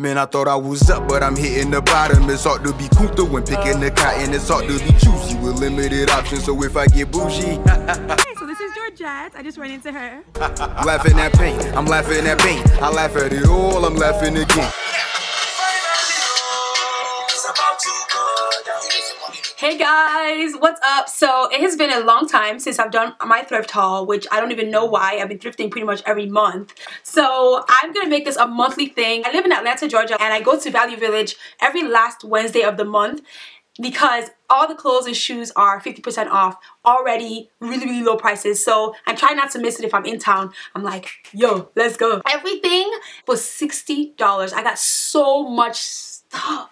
Man, I thought I was up, but I'm hitting the bottom. It's hard to be cooped when picking the cotton. It's hard to be choosy with limited options, so if I get bougie. Hey, so this is Georgette. I just ran into her. Laughing at pain. I'm laughing at pain. I laugh at it all. I'm laughing again. Hey guys, what's up? So it has been a long time since I've done my thrift haul, which I don't even know why. I've been thrifting pretty much every month. So I'm gonna make this a monthly thing. I live in Atlanta, Georgia, and I go to Value Village every last Wednesday of the month because all the clothes and shoes are 50% off already, really low prices. So I try not to miss it if I'm in town. I'm like, yo, let's go. Everything was $60. I got so much stuff.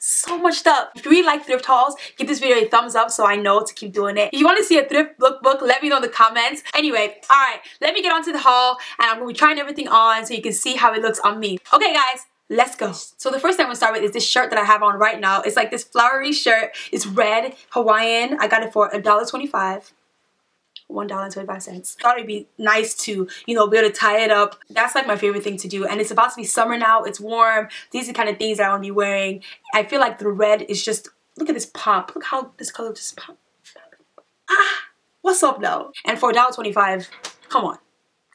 So much stuff. If you really like thrift hauls, give this video a thumbs up so I know to keep doing it. If you want to see a thrift lookbook, let me know in the comments. Anyway, alright, let me get on to the haul and I'm going to be trying everything on so you can see how it looks on me. Okay guys, let's go. So the first thing I'm going to start with is this shirt that I have on right now. It's like this flowery shirt. It's red, Hawaiian. I got it for $1.25. $1.25. Thought it'd be nice to, you know, be able to tie it up. That's like my favorite thing to do. And it's about to be summer now. It's warm. These are the kind of things that I want to be wearing. I feel like the red is just, look at this pop. Look how this color just pop. Ah, what's up though? And for $1.25, come on,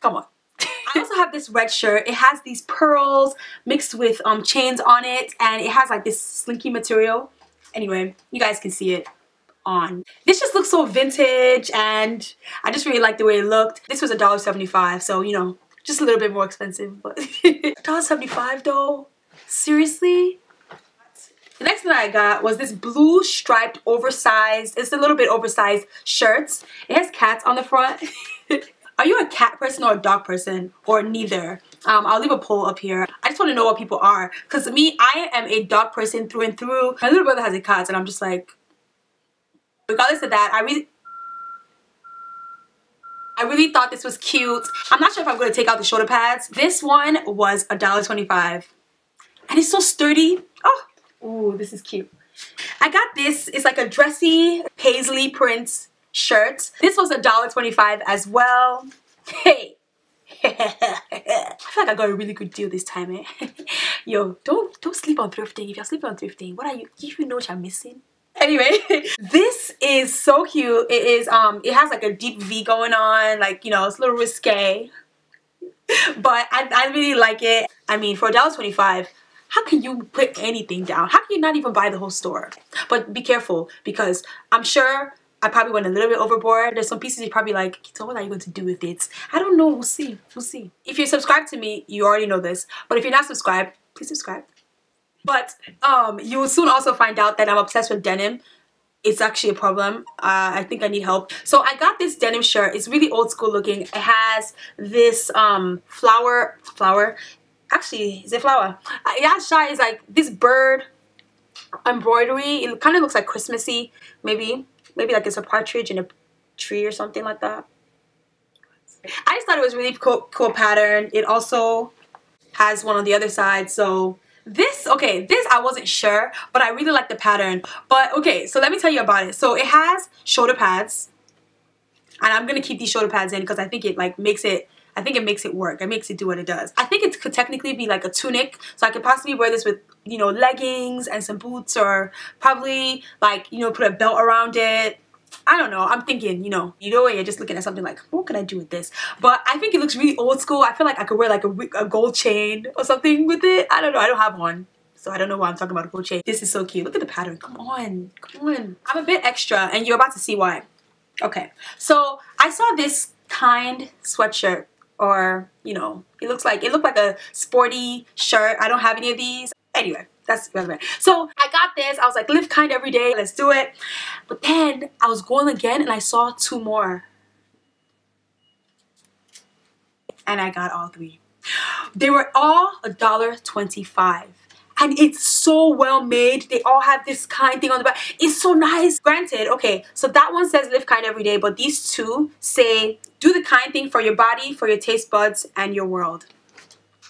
come on. I also have this red shirt. It has these pearls mixed with chains on it. And it has like this slinky material. Anyway, you guys can see it on. This just looks so vintage and I just really like the way it looked. This was $1.75, so you know, just a little bit more expensive, but $1.75 though? Seriously? The next thing I got was this blue striped oversized, it's a little bit oversized shirts. It has cats on the front. Are you a cat person or a dog person or neither? I'll leave a poll up here. I just want to know what people are, because me, I am a dog person through and through. My little brother has a cat and I'm just like, regardless of that, I really thought this was cute. I'm not sure if I'm going to take out the shoulder pads. This one was $1.25. And it's so sturdy. Oh, ooh, this is cute. I got this. It's like a dressy paisley print shirt. This was $1.25 as well. Hey. I feel like I got a really good deal this time, eh? Yo, don't sleep on thrifting. If you're sleeping on thrifting, what are you? Do you know what you're missing? Anyway, this is so cute. It is, it has like a deep V going on, like, you know, it's a little risque, but I really like it. I mean, for $1.25, how can you put anything down? How can you not even buy the whole store? But be careful, because I'm sure I probably went a little bit overboard. There's some pieces you're probably like, so what are you going to do with it? I don't know, we'll see, we'll see. If you're subscribed to me, you already know this, but if you're not subscribed, please subscribe. But you will soon also find out that I'm obsessed with denim. It's actually a problem. I think I need help. So I got this denim shirt. It's really old school looking. It has this flower. Actually, is it flower? Yeah, shy is like this bird embroidery. It kind of looks like Christmassy, maybe. Maybe like it's a partridge in a tree or something like that. I just thought it was a really cool pattern. It also has one on the other side, so... This I wasn't sure, but I really like the pattern. But okay, so let me tell you about it. So it has shoulder pads, and I'm gonna keep these shoulder pads in because I think it like makes it, I think it makes it work. It makes it do what it does. I think it could technically be like a tunic, so I could possibly wear this with, you know, leggings and some boots, or probably like, you know, put a belt around it. I don't know. I'm thinking, you know, you're just looking at something like, what can I do with this? But I think it looks really old school. I feel like I could wear like a gold chain or something with it. I don't know. I don't have one, so I don't know why I'm talking about a gold chain. This is so cute. Look at the pattern. Come on. Come on. I'm a bit extra and you're about to see why. Okay. So I saw this kind sweatshirt, or, you know, it looked like a sporty shirt. I don't have any of these. Anyway. That's relevant. So I got this. I was like, live kind every day. Let's do it. But then I was going again and I saw two more. And I got all three. They were all $1.25. And it's so well made. They all have this kind thing on the back. It's so nice. Granted, okay, so that one says live kind every day. But these two say do the kind thing for your body, for your taste buds, and your world.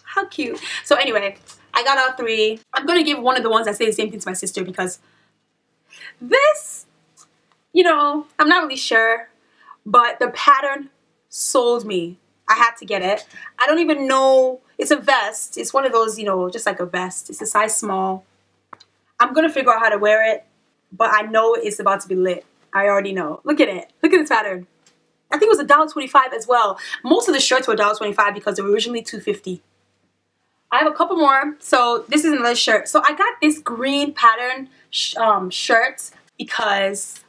How cute. So anyway... I got all three. I'm going to give one of the ones that say the same thing to my sister because this, you know, I'm not really sure, but the pattern sold me. I had to get it. I don't even know. It's a vest. It's one of those, you know, just like a vest. It's a size small. I'm going to figure out how to wear it, but I know it's about to be lit. I already know. Look at it. Look at this pattern. I think it was $1.25 as well. Most of the shirts were $1.25 because they were originally $2.50. I have a couple more. So this is another shirt. So I got this green pattern shirt because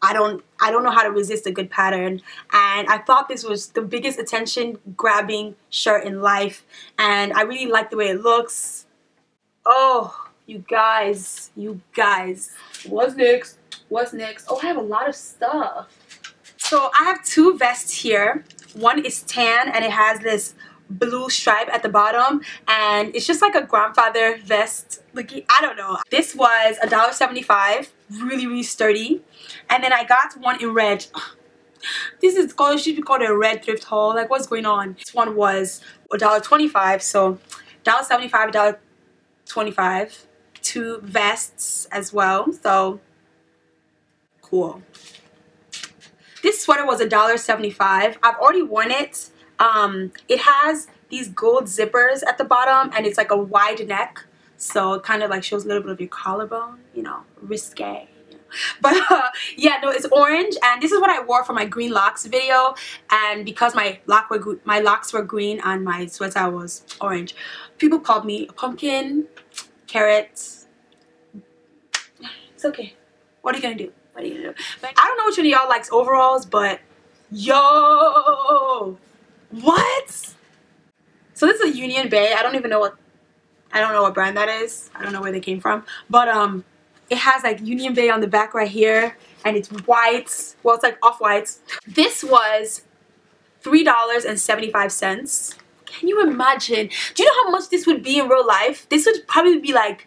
I don't know how to resist a good pattern, and I thought this was the biggest attention grabbing shirt in life, and I really like the way it looks. Oh, you guys, what's next? Oh, I have a lot of stuff. So I have two vests here. One is tan and it has this blue stripe at the bottom, and it's just like a grandfather vest looking. I don't know. This was $1.75, really sturdy. And then I got one in red. This is called, it should be called a red thrift haul. Like, what's going on? This one was $1.25, so $1.75, $1.25. Two vests as well, so cool. This sweater was $1.75. I've already worn it. It has these gold zippers at the bottom, and it's like a wide neck, so it kind of like shows a little bit of your collarbone, you know, risque, you know. But yeah, no, it's orange, and this is what I wore for my green locks video, and because my locks were green and my sweater was orange, people called me a pumpkin, carrot. It's okay. What are you gonna do? What are you gonna do? But I don't know which one of y'all likes overalls, but yo, what? So this is a Union Bay. I don't know what brand that is. I don't know where they came from, but it has like Union Bay on the back right here, and it's white. Well, it's like off-white. This was $3.75. Can you imagine? Do you know how much this would be in real life? This would probably be like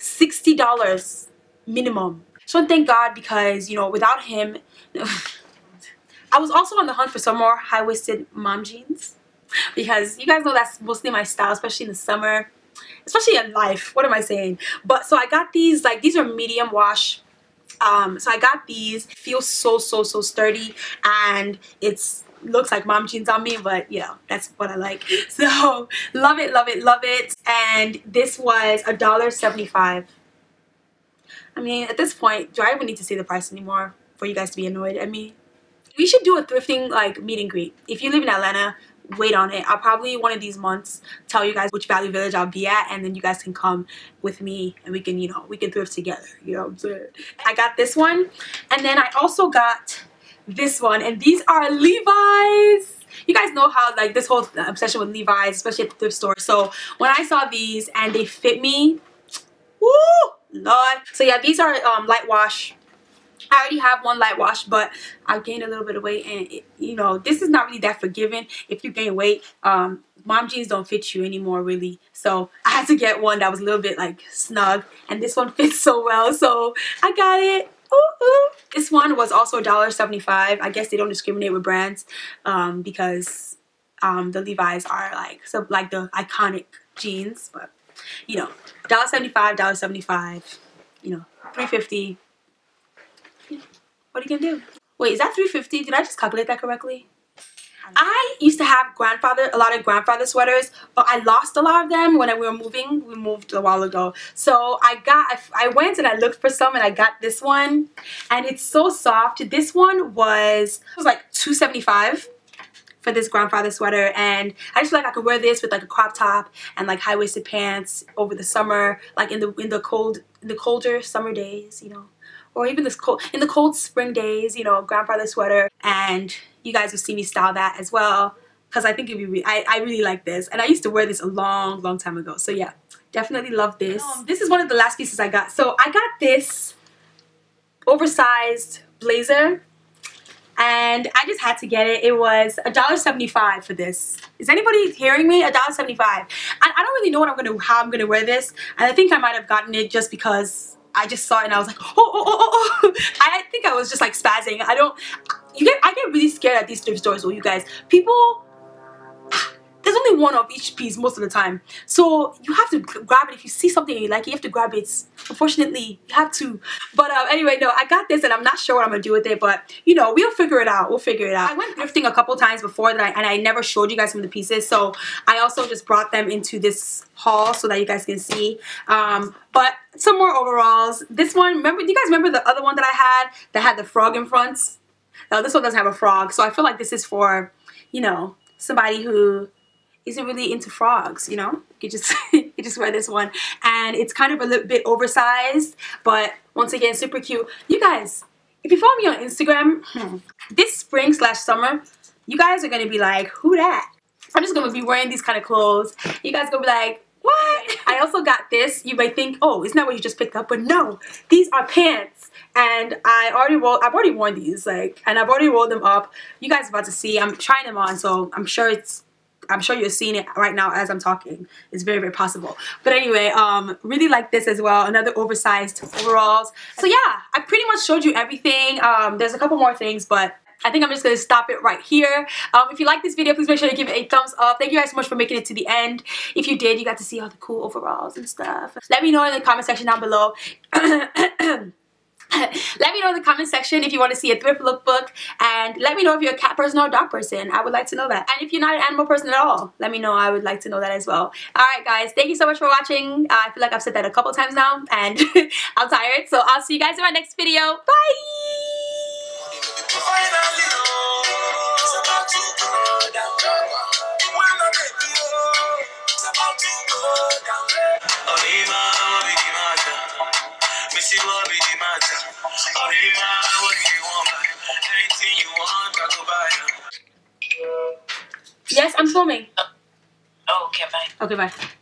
$60 minimum. So thank God, because, you know, without him I was also on the hunt for some more high-waisted mom jeans, because you guys know that's mostly my style, especially in the summer, especially in life. What am I saying? But so I got these, like, these are medium wash. So I got these. Feels so sturdy, and it's looks like mom jeans on me, but you know, that's what I like. So love it. And this was $1.75. I mean, at this point, do I even need to say the price anymore for you guys to be annoyed at me? We should do a thrifting, like, meet and greet. If you live in Atlanta, wait on it. I'll probably one of these months tell you guys which Value Village I'll be at, and then you guys can come with me and we can, you know, we can thrift together. You know what I'm saying? I got this one, and then I also got this one, and these are Levi's. You guys know how, like, this whole obsession with Levi's, especially at the thrift store. So when I saw these and they fit me, woo, Lord. So yeah, these are light wash. I already have one light wash, but I've gained a little bit of weight, and it, you know, this is not really that forgiving. If you gain weight, mom jeans don't fit you anymore, really. So I had to get one that was a little bit like snug, and this one fits so well, so I got it. Ooh. This one was also $1.75. I guess they don't discriminate with brands, because the Levi's are like, so like the iconic jeans, but you know, $1.75, you know, $3.50. What are you gonna do? Wait, is that $3.50? Did I just calculate that correctly? I used to have a lot of grandfather sweaters, but I lost a lot of them when we were moving. We moved a while ago, so I went and I looked for some, and I got this one, and it's so soft. This one was like $2.75 for this grandfather sweater, and I just feel like I could wear this with like a crop top and like high-waisted pants over the summer, like in the colder summer days, you know. Or even in the cold spring days, you know, grandfather sweater. And you guys will see me style that as well, because I think it'd be I really like this, and I used to wear this a long time ago. So yeah, definitely love this. This is one of the last pieces I got. So I got this oversized blazer, and I just had to get it. It was $1.75 for this. Is anybody hearing me? $1.75. I don't really know how I'm gonna wear this, and I think I might have gotten it just because I just saw it and I was like, oh. I think I was just like spazzing. I get really scared at these thrift stores, you guys. People, there's only one of each piece most of the time, so you have to grab it. If you see something and you like it, you have to grab it. Unfortunately, you have to. But anyway, no, I got this and I'm not sure what I'm gonna do with it, but you know, we'll figure it out. We'll figure it out. I went thrifting a couple times before that, and I never showed you guys some of the pieces, so I also just brought them into this haul so that you guys can see. But some more overalls. This one, remember, do you guys remember the other one that I had that had the frog in front? Now this one doesn't have a frog, so I feel like this is for, you know, somebody who isn't really into frogs, you know? You just you just wear this one. And it's kind of a little bit oversized, but once again, super cute. You guys, if you follow me on Instagram, this spring/summer, you guys are gonna be like, who that? I'm just gonna be wearing these kind of clothes. You guys gonna be like, what? I also got this. You might think, oh, isn't that what you just picked up? But no, these are pants. And I've already worn these, like, and I've already rolled them up. You guys are about to see. I'm trying them on, so I'm sure you're seeing it right now as I'm talking. It's very, very possible. But anyway, really like this as well. Another oversized overalls. So yeah, I pretty much showed you everything. There's a couple more things, but I think I'm just gonna stop it right here. If you like this video, please make sure to give it a thumbs up. Thank you guys so much for making it to the end. If you did, you got to see all the cool overalls and stuff. Let me know in the comment section down below. Let me know in the comment section if you want to see a thrift lookbook, and let me know if you're a cat person or a dog person. I would like to know that. And if you're not an animal person at all, let me know. I would like to know that as well. Alright guys, thank you so much for watching. I feel like I've said that a couple times now, and I'm tired, so I'll see you guys in my next video. Bye! I'll be mad at what you want, anything you want, I'll go buy you. Yes, I'm filming. Oh, okay, bye. Okay, bye.